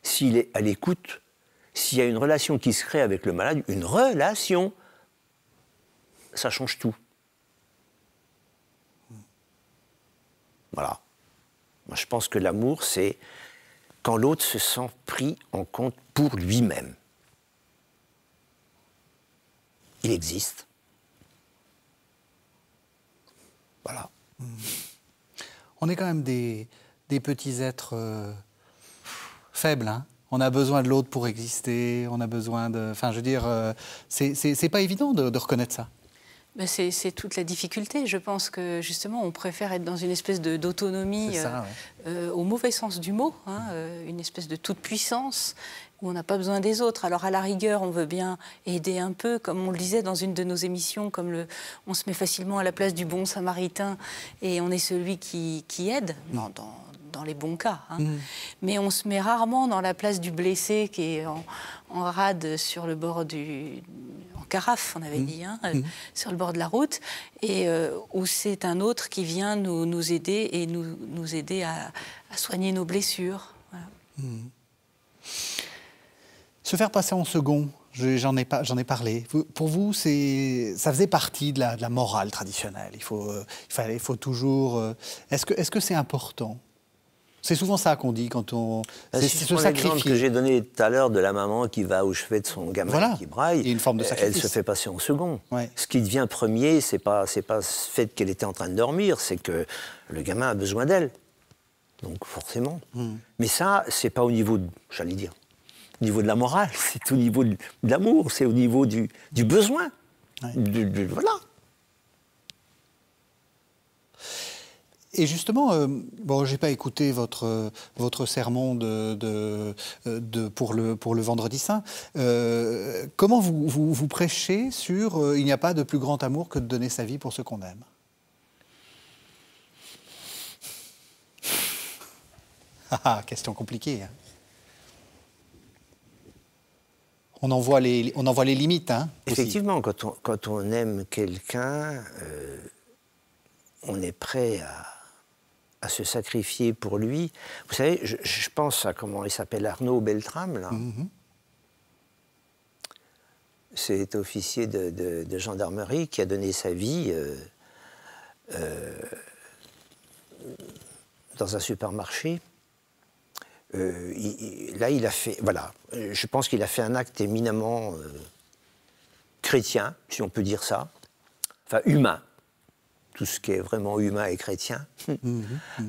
s'il est à l'écoute, s'il y a une relation qui se crée avec le malade, une relation, ça change tout. Voilà. Moi, je pense que l'amour, c'est quand l'autre se sent pris en compte pour lui-même. Il existe. Voilà. Mmh. On est quand même des, des petits êtres euh, faibles, hein. On a besoin de l'autre pour exister, on a besoin de... Enfin, je veux dire, euh, c'est pas évident de, de reconnaître ça. Ben c'est toute la difficulté. Je pense que, justement, on préfère être dans une espèce d'autonomie, ouais. euh, au mauvais sens du mot, hein, euh, une espèce de toute-puissance où on n'a pas besoin des autres. Alors, à la rigueur, on veut bien aider un peu, comme on le disait dans une de nos émissions, comme le, on se met facilement à la place du bon samaritain et on est celui qui, qui aide. Non, dans, dans les bons cas, hein. Mmh. Mais on se met rarement dans la place du blessé qui est en, en rade sur le bord du... en carafe, on avait mmh. dit, hein, mmh. euh, sur le bord de la route, et euh, où c'est un autre qui vient nous, nous aider et nous, nous aider à, à soigner nos blessures. Voilà. Mmh. Se faire passer en second, j'en ai, pas, j'en ai parlé. Pour vous, ça faisait partie de la, de la morale traditionnelle. Il faut, euh, il fallait, il faut toujours... Euh, est-ce que, est-ce que c'est important ? C'est souvent ça qu'on dit quand on... Ben, c'est si ce sacrifice que j'ai donné tout à l'heure de la maman qui va au chevet de son gamin, voilà, qui braille, et une forme de sacrifice. Elle se fait passer en second. Ouais. Ce qui devient premier, c'est pas, c'est pas ce fait qu'elle était en train de dormir, c'est que le gamin a besoin d'elle. Donc forcément. Hum. Mais ça, c'est pas au niveau, j'allais dire, au niveau de la morale, c'est au niveau de l'amour, c'est au niveau du, du besoin. Ouais. Du, du, voilà. Et justement, euh, bon, j'ai pas écouté votre, votre sermon de, de, de, pour, le, pour le Vendredi Saint. Euh, comment vous, vous, vous prêchez sur euh, « il n'y a pas de plus grand amour que de donner sa vie pour ce qu'on aime » ? Ah ah, question compliquée. Hein. On en voit les, on en voit les limites. Hein, effectivement, quand on, quand on aime quelqu'un, euh, on est prêt à... à se sacrifier pour lui. Vous savez, je, je pense à comment il s'appelle, Arnaud Beltrame, là. Mm-hmm. C'est officier de, de, de gendarmerie qui a donné sa vie euh, euh, dans un supermarché. Euh, il, il, là, il a fait... Voilà. Je pense qu'il a fait un acte éminemment euh, chrétien, si on peut dire ça. Enfin, humain. Tout ce qui est vraiment humain et chrétien. Mmh, mmh.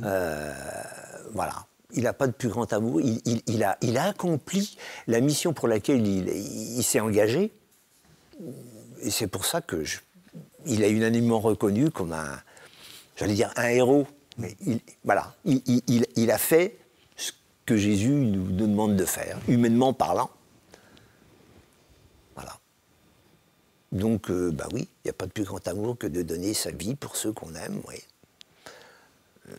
Euh, voilà. Il n'a pas de plus grand amour. Il, il, il, a, il a accompli la mission pour laquelle il, il, il s'est engagé. Et c'est pour ça que je, il a unanimement reconnu comme un, j'allais dire, un héros. Mais il, voilà. Il, il, il, il a fait ce que Jésus nous demande de faire, humainement parlant. Donc, euh, bah oui, il n'y a pas de plus grand amour que de donner sa vie pour ceux qu'on aime, oui. Euh,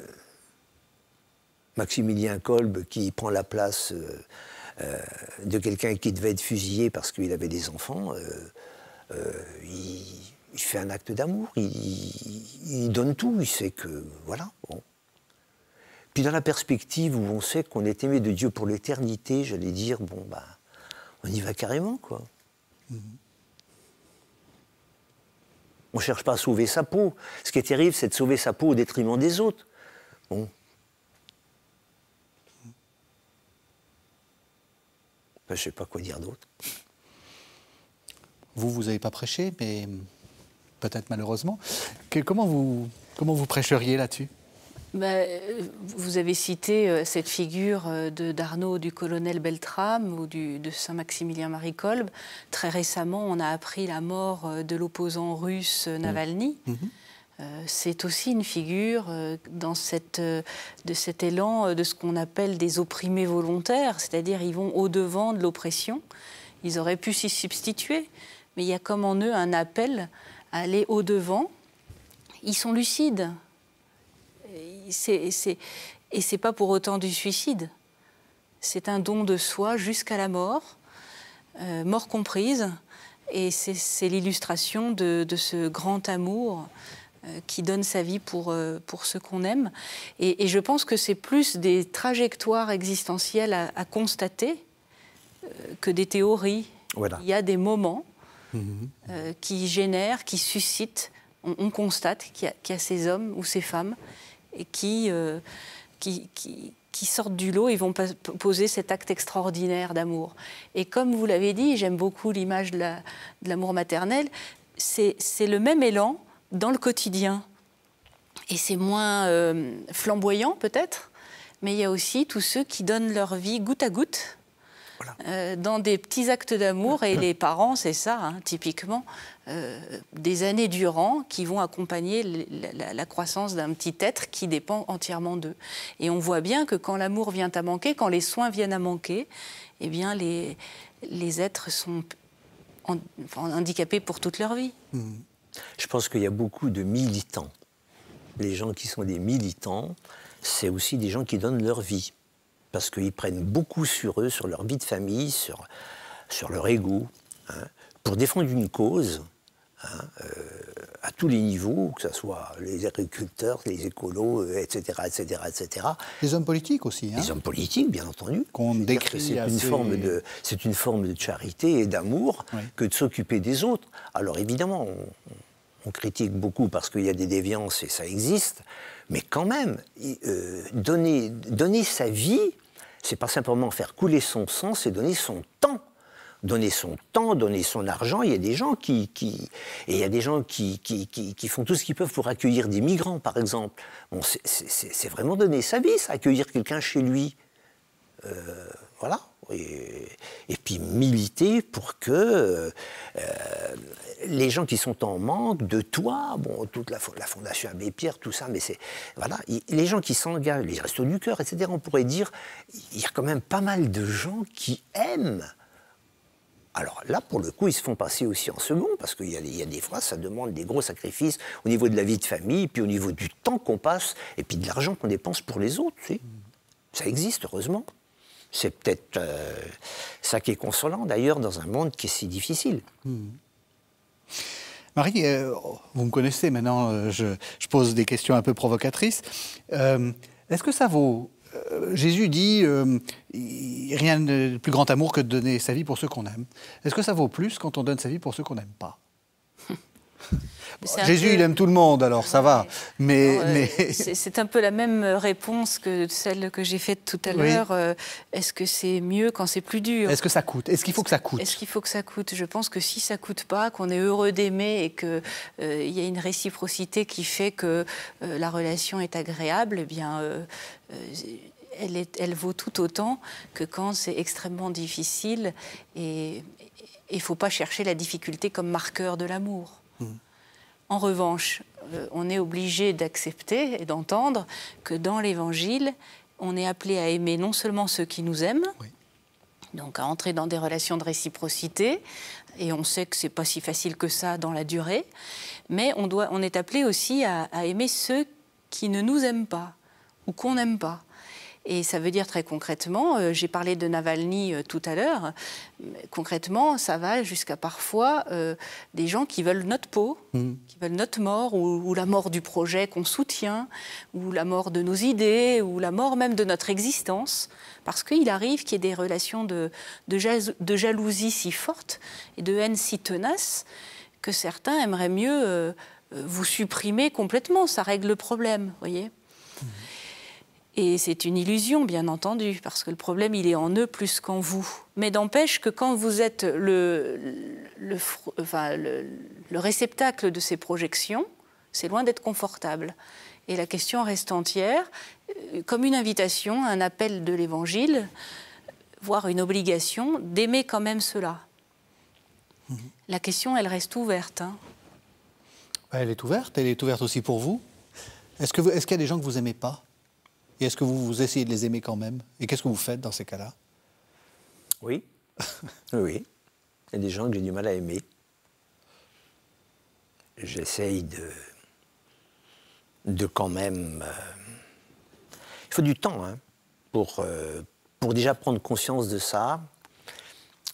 Maximilien Kolbe, qui prend la place euh, euh, de quelqu'un qui devait être fusillé parce qu'il avait des enfants, euh, euh, il, il fait un acte d'amour, il, il, il donne tout, il sait que, voilà, bon. Puis dans la perspective où on sait qu'on est aimé de Dieu pour l'éternité, j'allais dire, bon, bah, on y va carrément, quoi. Mmh. On ne cherche pas à sauver sa peau. Ce qui est terrible, c'est de sauver sa peau au détriment des autres. Bon. Ben, je ne sais pas quoi dire d'autre. Vous, vous n'avez pas prêché, mais peut-être malheureusement. Que, comment, vous, comment vous prêcheriez là-dessus ? Ben, vous avez cité euh, cette figure de d'Arnaud, du colonel Beltrame ou du, de Saint-Maximilien-Marie Kolbe. Très récemment, on a appris la mort de l'opposant russe Navalny. Mmh. Euh, c'est aussi une figure euh, dans cette, euh, de cet élan euh, de ce qu'on appelle des opprimés volontaires, c'est-à-dire ils vont au-devant de l'oppression. Ils auraient pu s'y substituer, mais il y a comme en eux un appel à aller au-devant. Ils sont lucides. C'est, c'est, et ce n'est pas pour autant du suicide. C'est un don de soi jusqu'à la mort, euh, mort comprise. Et c'est l'illustration de, de ce grand amour euh, qui donne sa vie pour, euh, pour ceux qu'on aime. Et, et je pense que c'est plus des trajectoires existentielles à, à constater euh, que des théories. Voilà. Il y a des moments mmh. euh, qui génèrent, qui suscitent. On, on constate qu'il y, qu'il y a ces hommes ou ces femmes et qui, euh, qui, qui, qui sortent du lot et vont poser cet acte extraordinaire d'amour. Et comme vous l'avez dit, j'aime beaucoup l'image de l'amour maternel, c'est le même élan dans le quotidien. Et c'est moins euh, flamboyant peut-être, mais il y a aussi tous ceux qui donnent leur vie goutte à goutte, voilà. euh, dans des petits actes d'amour, et les parents, c'est ça, hein, typiquement, euh, des années durant, qui vont accompagner la, la, la croissance d'un petit être qui dépend entièrement d'eux. Et on voit bien que quand l'amour vient à manquer, quand les soins viennent à manquer, eh bien les, les êtres sont en, enfin, handicapés pour toute leur vie. Mmh. Je pense qu'il y a beaucoup de militants. Les gens qui sont des militants, c'est aussi des gens qui donnent leur vie. Parce qu'ils prennent beaucoup sur eux, sur leur vie de famille, sur, sur leur ego, hein, pour défendre une cause, hein, euh, à tous les niveaux, que ce soit les agriculteurs, les écolos, euh, et cetera, et cetera, et cetera. Les hommes politiques aussi. Hein. Les hommes politiques, bien entendu. Qu'on décrit. C'est assez... une forme de, c'est une forme de charité et d'amour, oui, que de s'occuper des autres. Alors évidemment, on, on critique beaucoup parce qu'il y a des déviances et ça existe, Mais quand même, euh, donner, donner sa vie, c'est pas simplement faire couler son sang, c'est donner son temps. Donner son temps, donner son argent. Il y a des gens qui, qui, et il y a des gens qui, qui, qui, qui font tout ce qu'ils peuvent pour accueillir des migrants, par exemple. Bon, c'est vraiment donner sa vie, ça, accueillir quelqu'un chez lui. Euh, voilà. Et, et puis militer pour que euh, les gens qui sont en manque de toit, bon, toute la, la Fondation Abbé Pierre, tout ça, mais c'est. Voilà, et les gens qui s'engagent, les Restos du Cœur, et cetera, on pourrait dire, il y a quand même pas mal de gens qui aiment. Alors là, pour le coup, ils se font passer aussi en second, parce qu'il y, y a des fois, ça demande des gros sacrifices au niveau de la vie de famille, puis au niveau du temps qu'on passe, et puis de l'argent qu'on dépense pour les autres. Tu sais. Ça existe, heureusement. C'est peut-être euh, ça qui est consolant, d'ailleurs, dans un monde qui est si difficile. Mmh. Marie, euh, vous me connaissez maintenant, euh, je, je pose des questions un peu provocatrices. Euh, est-ce que ça vaut... Euh, Jésus dit euh, rien de plus grand amour que de donner sa vie pour ceux qu'on aime. Est-ce que ça vaut plus quand on donne sa vie pour ceux qu'on n'aime pas? Bon, Jésus, peu... il aime tout le monde, alors ça ouais. va. Mais, euh, mais... C'est un peu la même réponse que celle que j'ai faite tout à oui. l'heure. Est-ce que c'est mieux quand c'est plus dur? Est-ce que ça coûte? Est-ce qu'il faut que ça coûte? Est-ce qu'il faut que ça coûte? Je pense que si ça coûte pas, qu'on est heureux d'aimer et qu'il euh, y a une réciprocité qui fait que euh, la relation est agréable, eh bien... Euh, euh, Elle, est, elle vaut tout autant que quand c'est extrêmement difficile et il ne faut pas chercher la difficulté comme marqueur de l'amour. Mmh. En revanche, euh, on est obligé d'accepter et d'entendre que dans l'Évangile, on est appelé à aimer non seulement ceux qui nous aiment, oui. donc à entrer dans des relations de réciprocité, et on sait que ce n'est pas si facile que ça dans la durée, mais on, doit, on est appelé aussi à, à aimer ceux qui ne nous aiment pas ou qu'on n'aime pas. Et ça veut dire très concrètement, euh, j'ai parlé de Navalny euh, tout à l'heure, concrètement, ça va jusqu'à parfois euh, des gens qui veulent notre peau, mmh. qui veulent notre mort, ou, ou la mort du projet qu'on soutient, ou la mort de nos idées, ou la mort même de notre existence, parce qu'il arrive qu'il y ait des relations de, de, jaz, de jalousie si fortes et de haine si tenace que certains aimeraient mieux euh, vous supprimer complètement, ça règle le problème, voyez. Mmh. Et c'est une illusion, bien entendu, parce que le problème, il est en eux plus qu'en vous. Mais d'empêche que quand vous êtes le, le, enfin, le, le réceptacle de ces projections, c'est loin d'être confortable. Et la question reste entière, comme une invitation, un appel de l'Évangile, voire une obligation, d'aimer quand même cela. Mmh. La question, elle reste ouverte. Hein. Elle est ouverte, elle est ouverte aussi pour vous. Est-ce que vous, est-ce qu'il y a des gens que vous n'aimez pas ? Et est-ce que vous, vous essayez de les aimer quand même? Et qu'est-ce que vous faites dans ces cas-là? Oui. Oui. Il y a des gens que j'ai du mal à aimer. J'essaye de... de quand même... Il faut du temps, hein, pour, euh, pour déjà prendre conscience de ça,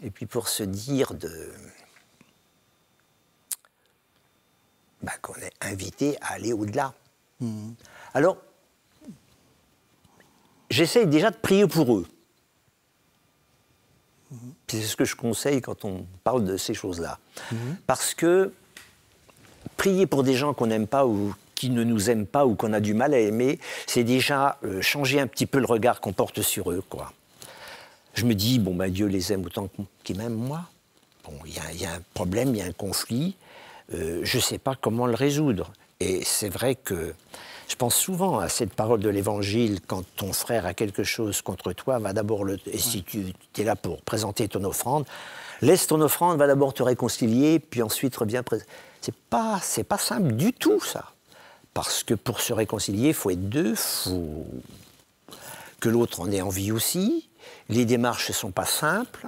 et puis pour se dire de... Bah, qu'on est invité à aller au-delà. Mmh. Alors... J'essaye déjà de prier pour eux. Mmh. C'est ce que je conseille quand on parle de ces choses-là. Mmh. Parce que prier pour des gens qu'on n'aime pas ou qui ne nous aiment pas ou qu'on a du mal à aimer, c'est déjà euh, changer un petit peu le regard qu'on porte sur eux, quoi. Je me dis, bon, ben, Dieu les aime autant qu'il m'aime, moi. Bon, il y, y a un problème, il y a un conflit. Euh, je ne sais pas comment le résoudre. Et c'est vrai que... Je pense souvent à cette parole de l'Évangile, quand ton frère a quelque chose contre toi, va d'abord le... Et si tu es là pour présenter ton offrande, laisse ton offrande, va d'abord te réconcilier, puis ensuite reviens... Pré... C'est pas, c'est pas simple du tout, ça. Parce que pour se réconcilier, il faut être deux, il faut que l'autre en ait envie aussi. Les démarches ne sont pas simples,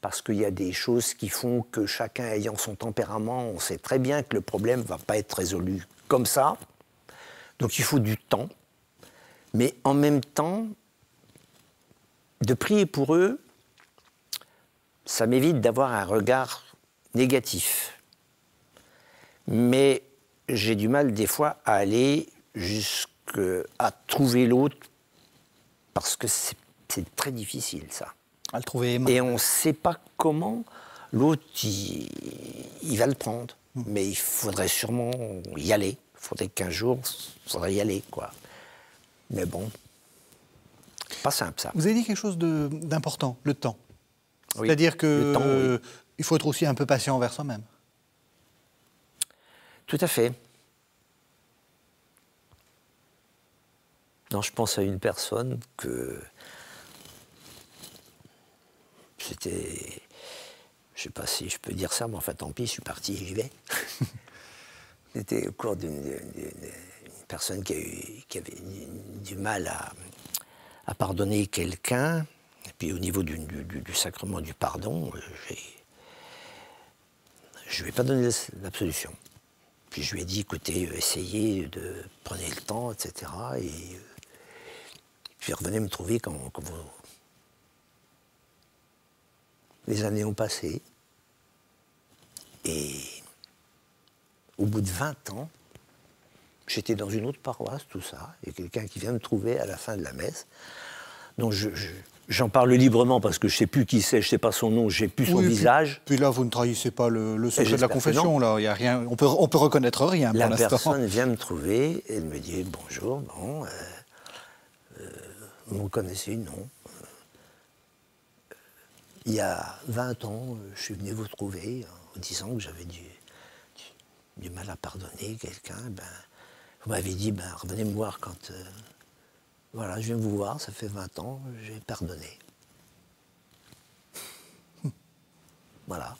parce qu'il y a des choses qui font que chacun ayant son tempérament, on sait très bien que le problème ne va pas être résolu comme ça. Donc il faut du temps, mais en même temps, de prier pour eux, ça m'évite d'avoir un regard négatif. Mais j'ai du mal des fois à aller jusqu'à trouver l'autre, parce que c'est très difficile ça. À le trouver aimant. Et on ne sait pas comment l'autre, il, il va le prendre, mmh. mais il faudrait sûrement y aller. faudrait quinze jours, il faudrait y aller, quoi. Mais bon, pas simple, ça. Vous avez dit quelque chose d'important, le temps. Oui, c'est-à-dire que temps, euh, oui. il faut être aussi un peu patient envers soi-même. Tout à fait. Non, je pense à une personne que... C'était... Je ne sais pas si je peux dire ça, mais enfin, tant pis, je suis parti, j'y vais. C'était au cours d'une personne qui, a eu, qui avait du mal à, à pardonner quelqu'un. Et puis au niveau du, du, du sacrement du pardon, je ne lui ai pas donné l'absolution. Puis je lui ai dit, écoutez, essayez de prendre le temps, et cetera. Et, et puis revenez me trouver quand, quand vous... Les années ont passé. Et au bout de vingt ans, j'étais dans une autre paroisse, tout ça. Il y a quelqu'un qui vient me trouver à la fin de la messe. Donc je... je J'en parle librement parce que je ne sais plus qui c'est, je ne sais pas son nom, je n'ai plus son oui, visage. Puis, puis là, vous ne trahissez pas le, le secret de la confession, là. Y a rien, on peut, on peut reconnaître rien pour l'instant. La personne vient me trouver, elle me dit « Bonjour, bon, euh, euh, vous me connaissez, non. Il y a vingt ans, je suis venu vous trouver en disant que j'avais du, du, du mal à pardonner quelqu'un. Ben, vous m'avez dit ben, « Revenez me voir quand... Euh, » Voilà, je viens vous voir, ça fait vingt ans, j'ai pardonné. Voilà.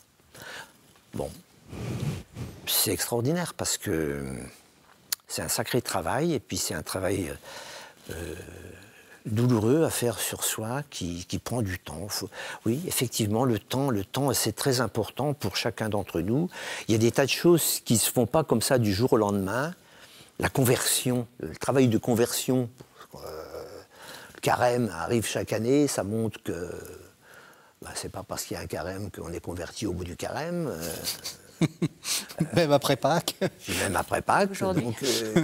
Bon, c'est extraordinaire parce que c'est un sacré travail et puis c'est un travail euh, douloureux à faire sur soi qui, qui prend du temps. Faut... Oui, effectivement, le temps, le temps, c'est très important pour chacun d'entre nous. Il y a des tas de choses qui ne se font pas comme ça du jour au lendemain. La conversion, le travail de conversion... Euh, le carême arrive chaque année, ça montre que bah, c'est pas parce qu'il y a un carême qu'on est converti au bout du carême. Euh, même après Pâques. Même après Pâques. Donc euh,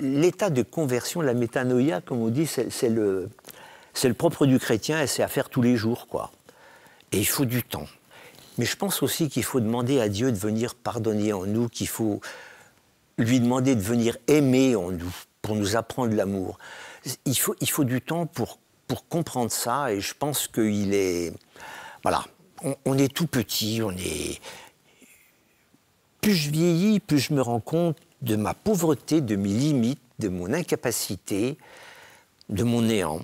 l'état de conversion, la métanoïa, comme on dit, c'est le, le propre du chrétien et c'est à faire tous les jours, quoi. Et il faut du temps. Mais je pense aussi qu'il faut demander à Dieu de venir pardonner en nous, qu'il faut lui demander de venir aimer en nous, pour nous apprendre l'amour. Il faut, il faut du temps pour, pour comprendre ça, et je pense qu'il est... Voilà, on, on est tout petit, on est... Plus je vieillis, plus je me rends compte de ma pauvreté, de mes limites, de mon incapacité, de mon néant.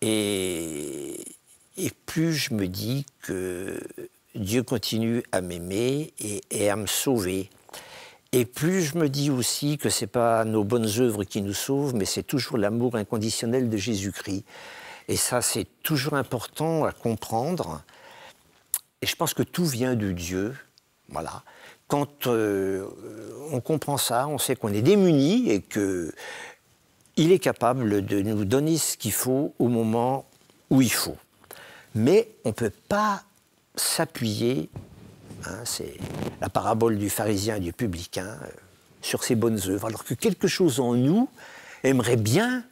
Et, et plus je me dis que Dieu continue à m'aimer et, et à me sauver. Et plus je me dis aussi que ce n'est pas nos bonnes œuvres qui nous sauvent, mais c'est toujours l'amour inconditionnel de Jésus-Christ. Et ça, c'est toujours important à comprendre. Et je pense que tout vient de Dieu. Voilà. Quand euh, on comprend ça, on sait qu'on est démunis et qu'il est capable de nous donner ce qu'il faut au moment où il faut. Mais on ne peut pas s'appuyer... Hein, c'est la parabole du pharisien et du publicain euh, sur ses bonnes œuvres, alors que quelque chose en nous aimerait bien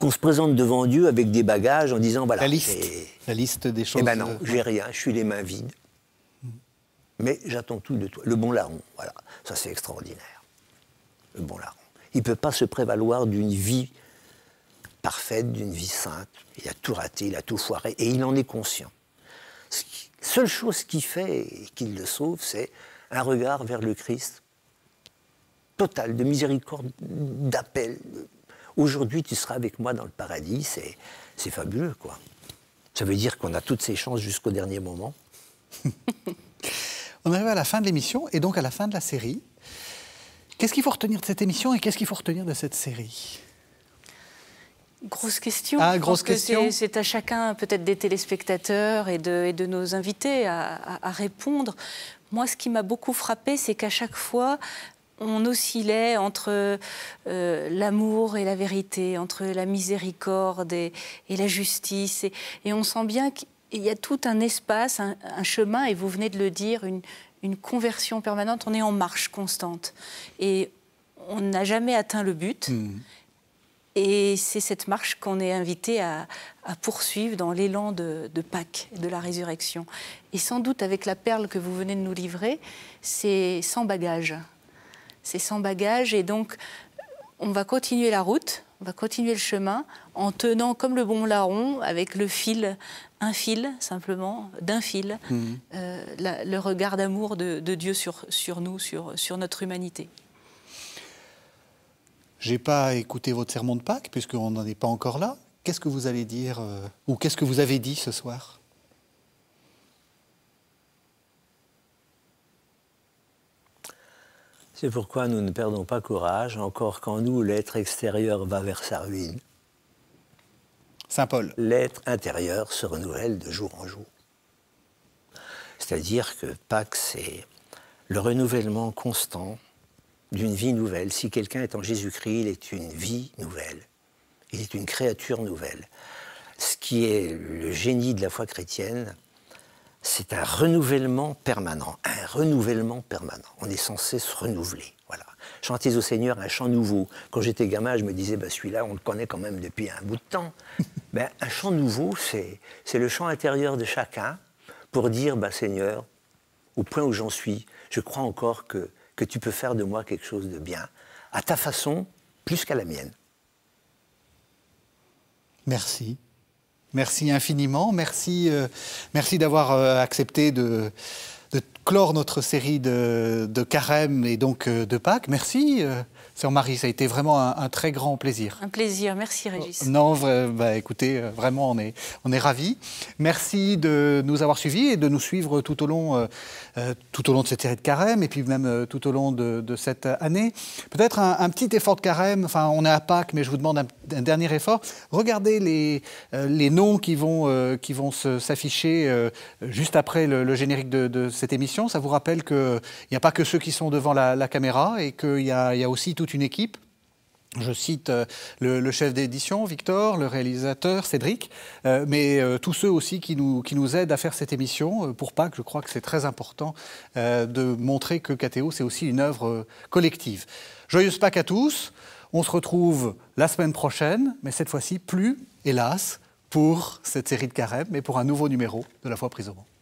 qu'on se présente devant Dieu avec des bagages en disant voilà, la liste, la liste des choses. Eh ben non, de... j'ai rien, je suis les mains vides, mmh. mais j'attends tout de toi. Le bon larron, voilà, ça c'est extraordinaire. Le bon larron, il ne peut pas se prévaloir d'une vie parfaite, d'une vie sainte. Il a tout raté, il a tout foiré, et il en est conscient. Ce qui seule chose qui fait et qui le sauve, c'est un regard vers le Christ total, de miséricorde, d'appel. Aujourd'hui, tu seras avec moi dans le paradis, c'est fabuleux, quoi. Ça veut dire qu'on a toutes ces chances jusqu'au dernier moment. On arrive à la fin de l'émission et donc à la fin de la série. Qu'est-ce qu'il faut retenir de cette émission et qu'est-ce qu'il faut retenir de cette série ? Grosse question. Ah, grosse question. C'est à chacun, peut-être des téléspectateurs et de, et de nos invités, à, à, à répondre. Moi, ce qui m'a beaucoup frappé, c'est qu'à chaque fois, on oscillait entre euh, l'amour et la vérité, entre la miséricorde et, et la justice. Et, et on sent bien qu'il y a tout un espace, un, un chemin, et vous venez de le dire, une, une conversion permanente. On est en marche constante. Et on n'a jamais atteint le but. Mmh. Et c'est cette marche qu'on est invité à, à poursuivre dans l'élan de, de Pâques, de la résurrection. Et sans doute avec la perle que vous venez de nous livrer, c'est sans bagage. C'est sans bagage et donc on va continuer la route, on va continuer le chemin en tenant comme le bon larron avec le fil, un fil simplement, d'un fil, mmh. euh, la, le regard d'amour de, de Dieu sur, sur nous, sur, sur notre humanité. Je n'ai pas écouté votre sermon de Pâques, puisqu'on n'en est pas encore là. Qu'est-ce que vous allez dire, euh, ou qu'est-ce que vous avez dit ce soir? C'est pourquoi nous ne perdons pas courage, encore quand nous, l'être extérieur va vers sa ruine. Saint Paul. L'être intérieur se renouvelle de jour en jour. C'est-à-dire que Pâques, c'est le renouvellement constant d'une vie nouvelle. Si quelqu'un est en Jésus-Christ, il est une vie nouvelle. Il est une créature nouvelle. Ce qui est le génie de la foi chrétienne, c'est un renouvellement permanent. Un renouvellement permanent. On est censé se renouveler. Voilà. Chantez au Seigneur un chant nouveau. Quand j'étais gamin, je me disais, bah, celui-là, on le connaît quand même depuis un bout de temps. Ben, un chant nouveau, c'est le chant intérieur de chacun pour dire, bah, Seigneur, au point où j'en suis, je crois encore que que tu peux faire de moi quelque chose de bien, à ta façon, plus qu'à la mienne. Merci. Merci infiniment. Merci, euh, merci d'avoir euh, accepté de, de clore notre série de, de carême et donc euh, de Pâques. Merci, euh, Sœur Marie. Ça a été vraiment un, un très grand plaisir. Un plaisir. Merci, Régis. Oh, non, euh, bah, écoutez, vraiment, on est, on est ravis. Merci de nous avoir suivis et de nous suivre tout au long euh, Euh, tout au long de cette série de carême et puis même euh, tout au long de, de cette année. Peut-être un, un petit effort de carême, enfin on est à Pâques mais je vous demande un, un dernier effort. Regardez les, euh, les noms qui vont, euh, qui vont s'afficher euh, juste après le, le générique de, de cette émission. Ça vous rappelle qu'il n'y a pas que ceux qui sont devant la, la caméra et qu'il y, y a aussi toute une équipe. Je cite euh, le, le chef d'édition, Victor, le réalisateur, Cédric, euh, mais euh, tous ceux aussi qui nous, qui nous aident à faire cette émission. Euh, pour Pâques, je crois que c'est très important euh, de montrer que K T O, c'est aussi une œuvre euh, collective. Joyeuse Pâques à tous. On se retrouve la semaine prochaine, mais cette fois-ci, plus, hélas, pour cette série de carême, mais pour un nouveau numéro de La Foi prise au mot.